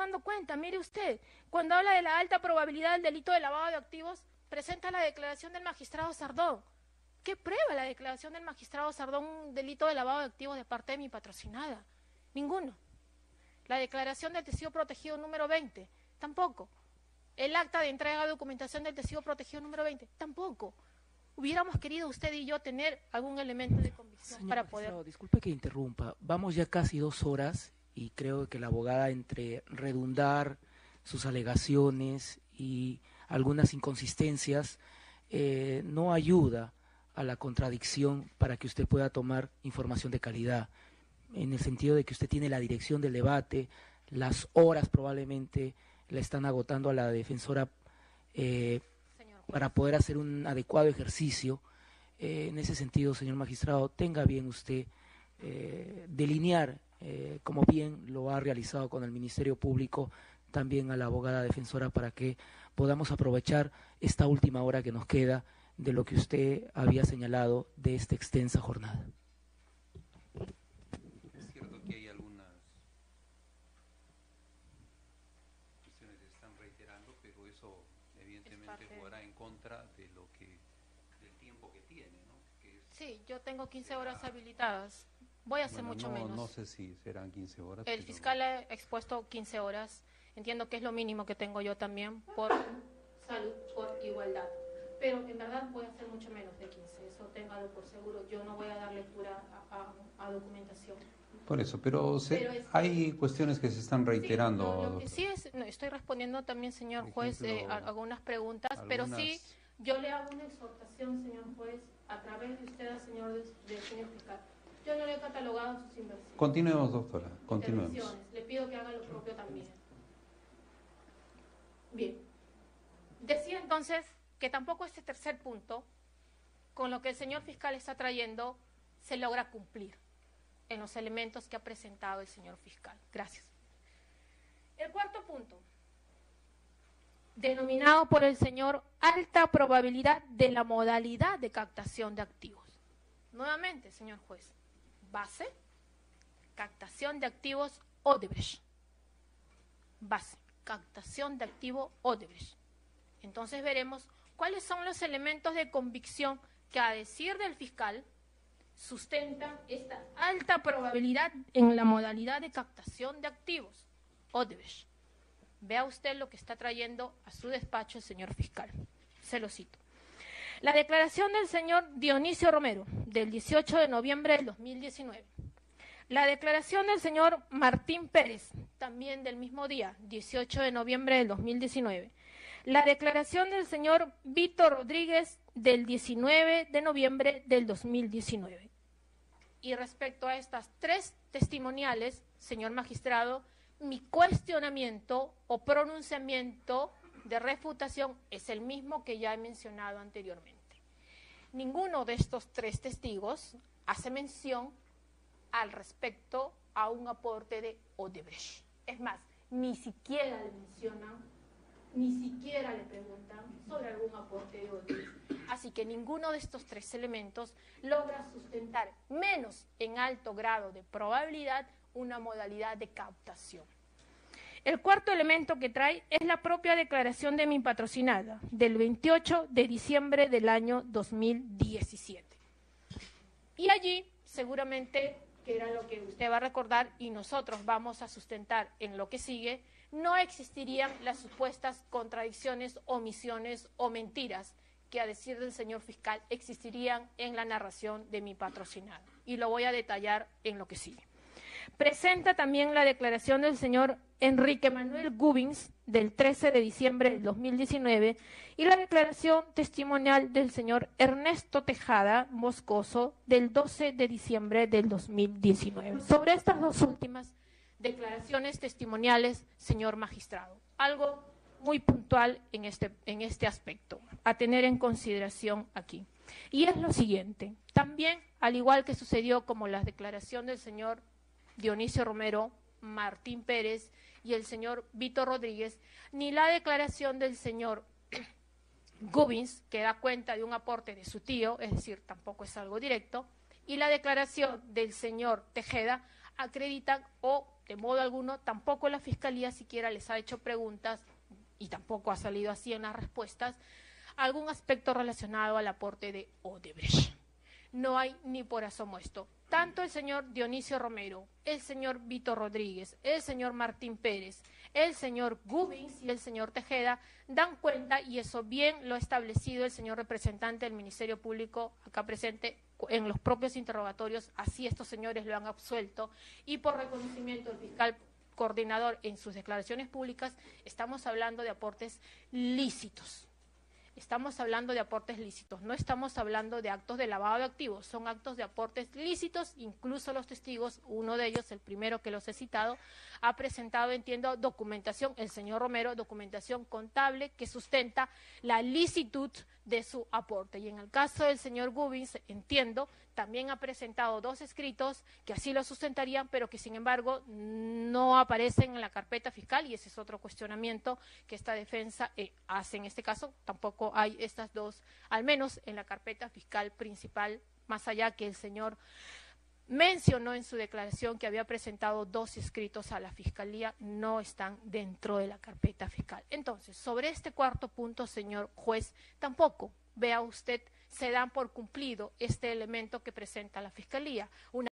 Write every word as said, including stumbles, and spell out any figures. dando cuenta, mire usted, cuando habla de la alta probabilidad del delito de lavado de activos, presenta la declaración del magistrado Sardón. ¿Qué prueba la declaración del magistrado Sardón un delito de lavado de activos de parte de mi patrocinada? Ninguno. La declaración del testigo protegido número veinte, tampoco. El acta de entrega de documentación del testigo protegido número veinte, tampoco. Hubiéramos querido usted y yo tener algún elemento de convicción para poder... Disculpe que interrumpa, vamos ya casi dos horas y creo que la abogada, entre redundar sus alegaciones y algunas inconsistencias, eh, no ayuda a la contradicción para que usted pueda tomar información de calidad, en el sentido de que usted tiene la dirección del debate, las horas probablemente la están agotando a la defensora eh, para poder hacer un adecuado ejercicio. Eh, en ese sentido, señor magistrado, tenga bien usted eh, delinear, eh, como bien lo ha realizado con el Ministerio Público, también a la abogada defensora, para que podamos aprovechar esta última hora que nos queda de lo que usted había señalado de esta extensa jornada. Sí, yo tengo quince horas habilitadas. Voy a hacer bueno, mucho no, menos. No sé si serán quince horas. El fiscal no... ha expuesto quince horas. Entiendo que es lo mínimo que tengo yo también por salud, por igualdad. Pero en verdad voy a hacer mucho menos de quince. Eso téngalo por seguro. Yo no voy a dar lectura a, a, a documentación. Por eso, pero, se, pero es, hay cuestiones que se están reiterando. Sí, no, lo que sí es, no, estoy respondiendo también, señor ejemplo, juez, eh, a, algunas preguntas, algunas... pero sí... Yo le hago una exhortación, señor juez, a través de usted al señor, señor fiscal. Yo no le he catalogado sus inversiones. Continuemos, doctora, continuemos. Le pido que haga lo propio también. Bien. Decía entonces que tampoco este tercer punto, con lo que el señor fiscal está trayendo, se logra cumplir en los elementos que ha presentado el señor fiscal. Gracias. El cuarto punto, denominado por el señor alta probabilidad de la modalidad de captación de activos. Nuevamente, señor juez, base, captación de activos Odebrecht. Base, captación de activo Odebrecht. Entonces veremos cuáles son los elementos de convicción que, a decir del fiscal, sustentan esta alta probabilidad en la modalidad de captación de activos Odebrecht. Vea usted lo que está trayendo a su despacho el señor fiscal. Se lo cito. La declaración del señor Dionisio Romero, del dieciocho de noviembre del dos mil diecinueve. La declaración del señor Martín Pérez, también del mismo día, dieciocho de noviembre del dos mil diecinueve. La declaración del señor Vito Rodríguez, del diecinueve de noviembre del dos mil diecinueve. Y respecto a estas tres testimoniales, señor magistrado, mi cuestionamiento o pronunciamiento de refutación es el mismo que ya he mencionado anteriormente. Ninguno de estos tres testigos hace mención al respecto a un aporte de Odebrecht. Es más, ni siquiera le mencionan, ni siquiera le preguntan sobre algún aporte de Odebrecht. Así que ninguno de estos tres elementos logra sustentar, menos en alto grado de probabilidad, una modalidad de captación. El cuarto elemento que trae es la propia declaración de mi patrocinada, del veintiocho de diciembre del año dos mil diecisiete. Y allí, seguramente, que era lo que usted va a recordar y nosotros vamos a sustentar en lo que sigue, no existirían las supuestas contradicciones, omisiones o mentiras que, a decir del señor fiscal, existirían en la narración de mi patrocinada. Y lo voy a detallar en lo que sigue. Presenta también la declaración del señor Enrique Manuel Gubbins, del trece de diciembre del dos mil diecinueve, y la declaración testimonial del señor Ernesto Tejada Moscoso, del doce de diciembre del dos mil diecinueve. Sobre estas dos últimas declaraciones testimoniales, señor magistrado, algo muy puntual en este, en este aspecto, a tener en consideración aquí. Y es lo siguiente, también, al igual que sucedió como la declaración del señor Dionisio Romero, Martín Pérez y el señor Vito Rodríguez, ni la declaración del señor Gubbins, que da cuenta de un aporte de su tío, es decir, tampoco es algo directo, y la declaración del señor Tejeda acreditan o de modo alguno, tampoco la Fiscalía siquiera les ha hecho preguntas y tampoco ha salido así en las respuestas algún aspecto relacionado al aporte de Odebrecht. No hay ni por asomo esto. Tanto el señor Dionisio Romero, el señor Vito Rodríguez, el señor Martín Pérez, el señor Gubbins y el señor Tejeda dan cuenta, y eso bien lo ha establecido el señor representante del Ministerio Público acá presente en los propios interrogatorios, así estos señores lo han absuelto, y por reconocimiento del fiscal coordinador en sus declaraciones públicas, estamos hablando de aportes lícitos. Estamos hablando de aportes lícitos, no estamos hablando de actos de lavado de activos, son actos de aportes lícitos. Incluso los testigos, uno de ellos, el primero que los he citado, ha presentado, entiendo, documentación, el señor Romero, documentación contable que sustenta la licitud de su aporte. Y en el caso del señor Gubbins, entiendo, también ha presentado dos escritos que así lo sustentarían, pero que sin embargo no aparecen en la carpeta fiscal, y ese es otro cuestionamiento que esta defensa eh, hace en este caso. Tampoco hay estas dos, al menos en la carpeta fiscal principal, más allá que el señor mencionó en su declaración que había presentado dos escritos a la Fiscalía, no están dentro de la carpeta fiscal. Entonces, sobre este cuarto punto, señor juez, tampoco, vea usted, se dan por cumplido este elemento que presenta la Fiscalía. Una